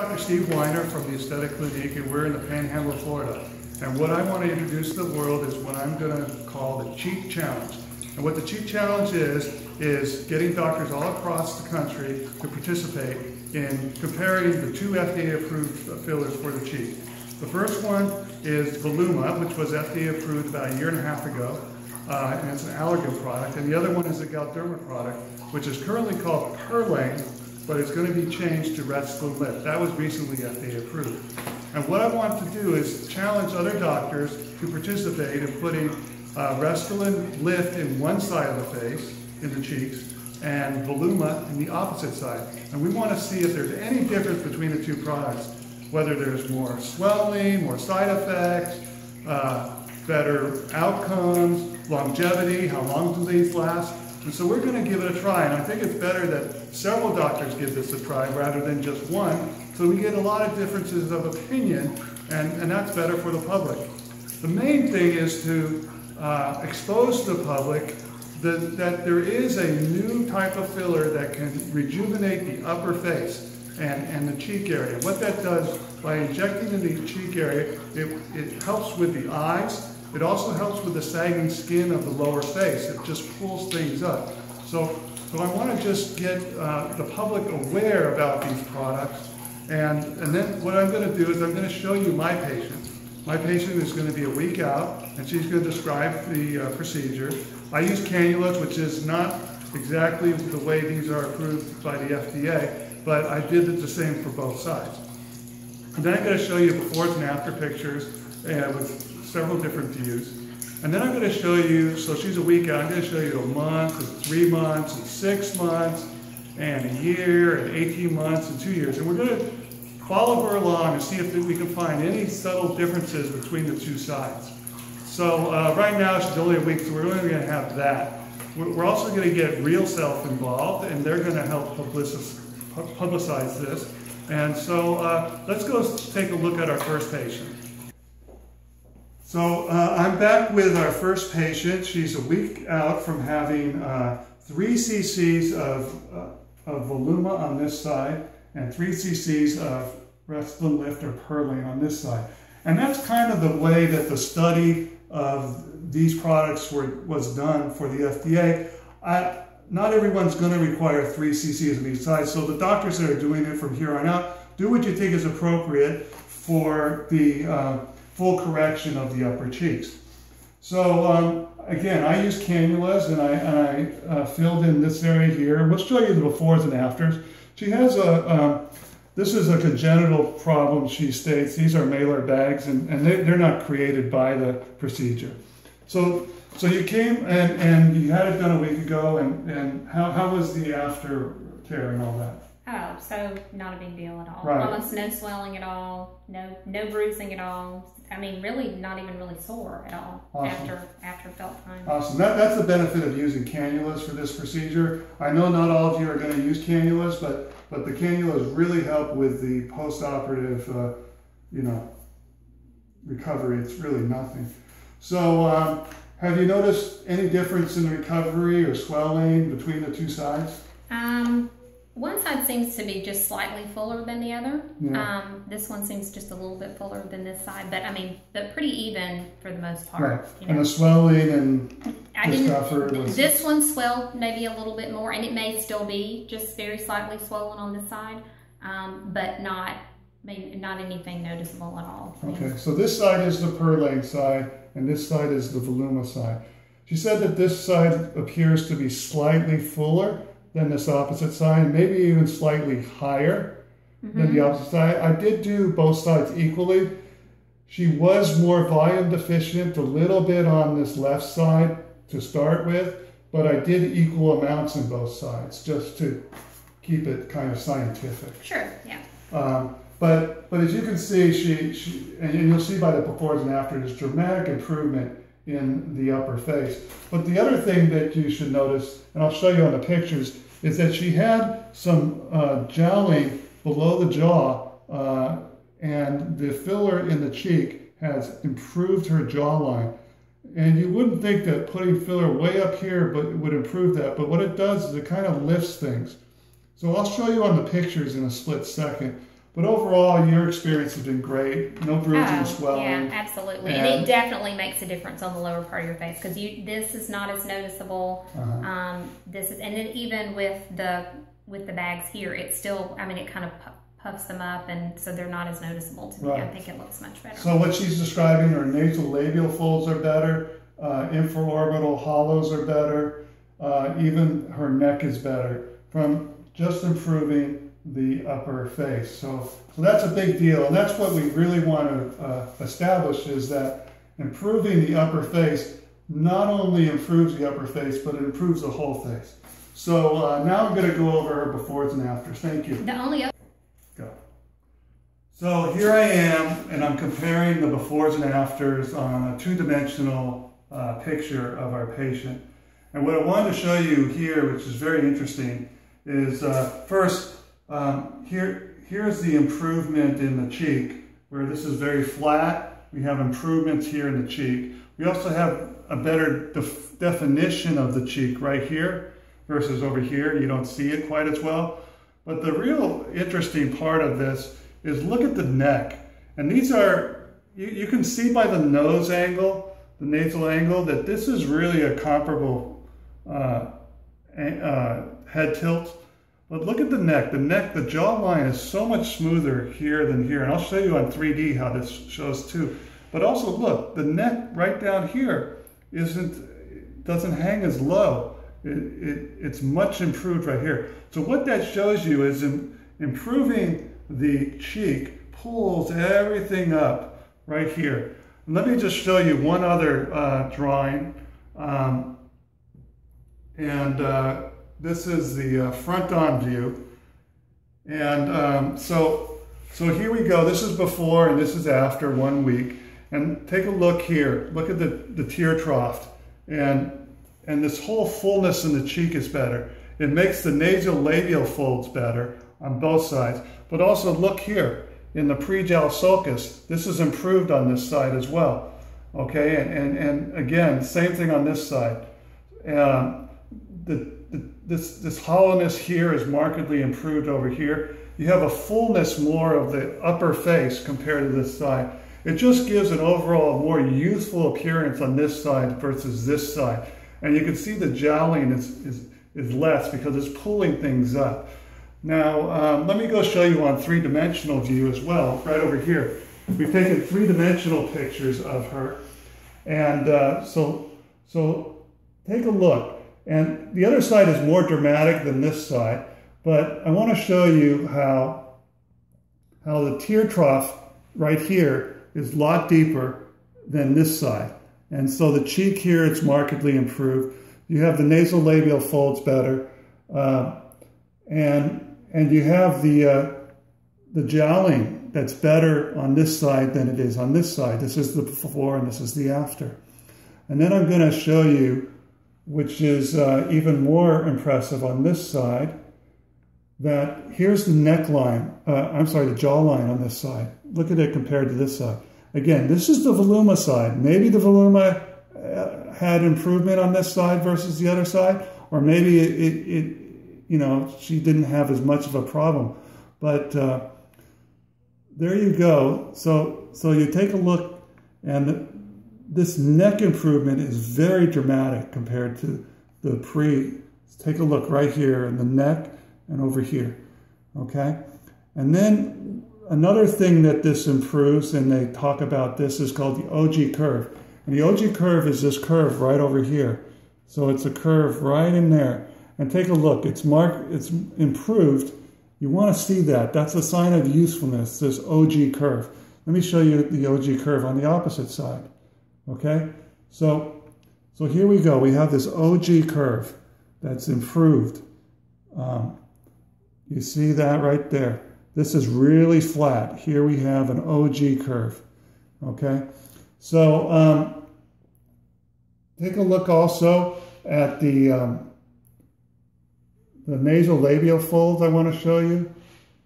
Dr. Steve Weiner from the Aesthetic Clinic, and we're in the Panhandle, Florida. And what I want to introduce to the world is what I'm going to call the cheek challenge. And what the cheek challenge is getting doctors all across the country to participate in comparing the two FDA-approved fillers for the cheek. The first one is Voluma, which was FDA-approved about a year and a half ago, and it's an Allergan product. And the other one is a Galderma product, which is currently called Perlane, but it's going to be changed to Restylane Lyft. That was recently FDA approved. And what I want to do is challenge other doctors to participate in putting Restylane Lyft in one side of the face, in the cheeks, and Voluma in the opposite side. And we want to see if there's any difference between the two products, whether there's more swelling, more side effects, better outcomes, longevity, how long do these last. And so we're going to give it a try, and I think it's better that several doctors give this a try rather than just one, so we get a lot of differences of opinion, and that's better for the public. The main thing is to expose to the public that there is a new type of filler that can rejuvenate the upper face and the cheek area. What that does, by injecting in the cheek area, it helps with the eyes. It also helps with the sagging skin of the lower face. It just pulls things up. So I want to just get the public aware about these products. And then what I'm going to do is I'm going to show you my patient. My patient is going to be a week out, and she's going to describe the procedure. I use cannulas, which is not exactly the way these are approved by the FDA, but I did the same for both sides. And then I'm going to show you before and after pictures with several different views. And then I'm going to show you, so she's a week out, I'm going to show you a month, and 3 months, and 6 months, and a year, and 18 months, and 2 years. And we're going to follow her along and see if we can find any subtle differences between the two sides. So right now she's only a week, so we're only going to have that. We're also going to get RealSelf involved, and they're going to help publicize this. And so let's go take a look at our first patient. So I'm back with our first patient. She's a week out from having 3 cc's of Voluma on this side and 3 cc's of Restylane Lyft or Perlane on this side. And that's kind of the way that the study of these products was done for the FDA. Not everyone's going to require 3 cc's on each side, so the doctors that are doing it from here on out, do what you think is appropriate for the full correction of the upper cheeks. So again, I use cannulas, and I filled in this area here. We'll show you the befores and afters. She has this is a congenital problem, she states. These are malar bags, and they're not created by the procedure. So you came and you had it done a week ago, and how was the after care and all that? Oh, so not a big deal at all. Right. Almost no swelling at all, no bruising at all. I mean, really not even really sore at all. Awesome. after felt time. Awesome. That's the benefit of using cannulas for this procedure. I know not all of you are going to use cannulas, but the cannulas really help with the post-operative, recovery. It's really nothing. So have you noticed any difference in the recovery or swelling between the two sides? One side seems to be just slightly fuller than the other. Yeah. This one seems just a little bit fuller than this side, but pretty even for the most part. Right. And the swelling and discomfort. This one swelled maybe a little bit more, and it may still be just very slightly swollen on this side, but not anything noticeable at all. Okay, so this side is the Perlane side, and this side is the Voluma side. She said that this side appears to be slightly fuller than this opposite side, maybe even slightly higher than the opposite side. I did do both sides equally. She was more volume deficient, a little bit on this left side to start with, but I did equal amounts in both sides just to keep it kind of scientific. Sure, yeah. But as you can see, she and you'll see by the before and after, there's dramatic improvement in the upper face. But the other thing that you should notice, and I'll show you on the pictures, is that she had some jowling below the jaw, and the filler in the cheek has improved her jawline. And you wouldn't think that putting filler way up here but it would improve that, but what it does is it kind of lifts things. So I'll show you on the pictures in a split second But overall, your experience has been great. No bruising, swelling. Yeah, absolutely. And it definitely makes a difference on the lower part of your face because this is not as noticeable. This is, and then even with the bags here, it's still, I mean, it kind of puffs them up, and so they're not as noticeable to me. Right. I think it looks much better. So what she's describing, her nasal labial folds are better, infraorbital hollows are better, even her neck is better from just improving the upper face. So that's a big deal, and that's what we really want to establish, is that improving the upper face not only improves the upper face, but it improves the whole face. So now I'm going to go over her befores and afters. Thank you. Go. So here I am, and I'm comparing the befores and afters on a two-dimensional picture of our patient. And what I wanted to show you here, which is very interesting, is first, here's the improvement in the cheek, where this is very flat. We have improvements here in the cheek. We also have a better definition of the cheek right here versus over here. You don't see it quite as well. But the real interesting part of this is look at the neck. And these are, you can see by the nose angle, the nasal angle, that this is really a comparable head tilt. But look at the neck. The neck, the jawline is so much smoother here than here. And I'll show you on 3D how this shows too. But also look, the neck right down here doesn't hang as low. It's much improved right here. So what that shows you is improving the cheek pulls everything up right here. And let me just show you one other drawing. This is the front-on view, and so here we go. This is before and this is after 1 week, and take a look here. Look at the tear trough, and this whole fullness in the cheek is better. It makes the nasal labial folds better on both sides, but also look here in the pre-gel sulcus. This is improved on this side as well, okay? And again, same thing on this side. This hollowness here is markedly improved over here. You have a fullness more of the upper face compared to this side. It just gives an overall more youthful appearance on this side versus this side. And you can see the jowling is less because it's pulling things up. Now, let me go show you on three-dimensional view as well, right over here. We've taken three-dimensional pictures of her. And so take a look. And the other side is more dramatic than this side, but I want to show you how the tear trough right here is a lot deeper than this side. And so the cheek here, it's markedly improved. You have the nasal labial folds better, and you have the jowling that's better on this side than it is on this side. This is the before and this is the after. And then I'm going to show you, which is even more impressive on this side, that here's the neckline, I'm sorry, the jawline on this side. Look at it compared to this side. Again, this is the Voluma side. Maybe the Voluma had improvement on this side versus the other side, or maybe it you know, she didn't have as much of a problem. But there you go. So you take a look, and this neck improvement is very dramatic compared to the pre. Let's take a look right here in the neck and over here, okay? And then another thing that this improves, and they talk about this, is called the OG curve. And the OG curve is this curve right over here. So it's a curve right in there. And take a look, it's improved. You wanna see that, that's a sign of usefulness, this OG curve. Let me show you the OG curve on the opposite side. Okay, so here we go. We have this OG curve that's improved. You see that right there. This is really flat. Here we have an OG curve. Okay, so take a look also at the nasal labial folds I want to show you.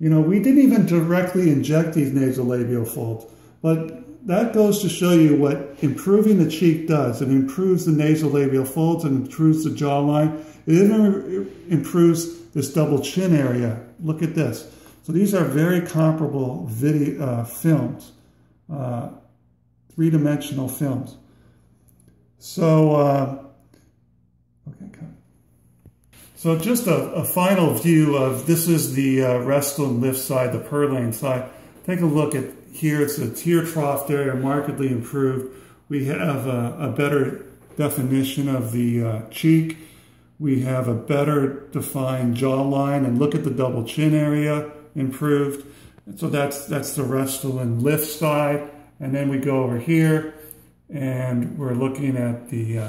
You know, we didn't even directly inject these nasal labial folds, but that goes to show you what improving the cheek does. It improves the nasal labial folds and improves the jawline. It even improves this double chin area. Look at this. So these are very comparable video films, three-dimensional films. So, okay, so just a final view of this is the Restylane Lyft side, the Perlane side. Take a look at here. It's a tear trough there, markedly improved. We have a better definition of the cheek. We have a better defined jawline, and look at the double chin area, improved. And so that's the Restylane Lyft side. And then we go over here, and we're looking at the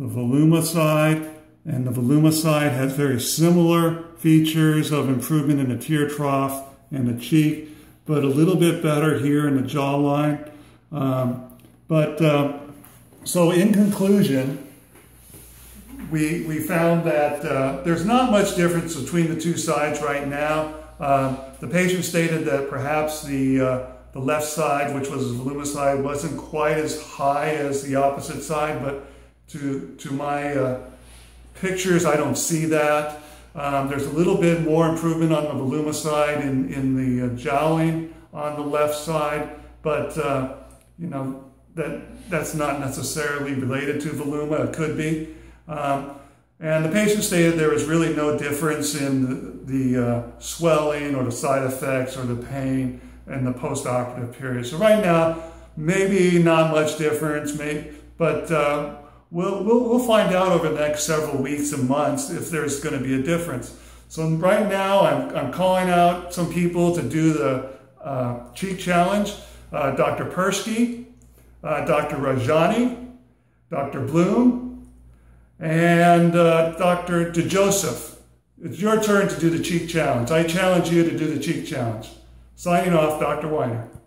Voluma side. And the Voluma side has very similar features of improvement in the tear trough and the cheek, but a little bit better here in the jawline. So in conclusion, we found that there's not much difference between the two sides right now. The patient stated that perhaps the left side, which was the Voluma side, wasn't quite as high as the opposite side, but to my pictures, I don't see that. There's a little bit more improvement on the Voluma side in the jowling on the left side, but you know, that's not necessarily related to Voluma. It could be. And the patient stated there was really no difference in the swelling or the side effects or the pain in the post-operative period. So right now, maybe not much difference, maybe, but we'll find out over the next several weeks and months if there's going to be a difference. So right now, I'm calling out some people to do the cheek challenge. Dr. Persky, Dr. Rajani, Dr. Bloom, and Dr. DeJoseph. It's your turn to do the cheek challenge. I challenge you to do the cheek challenge. Signing off, Dr. Weiner.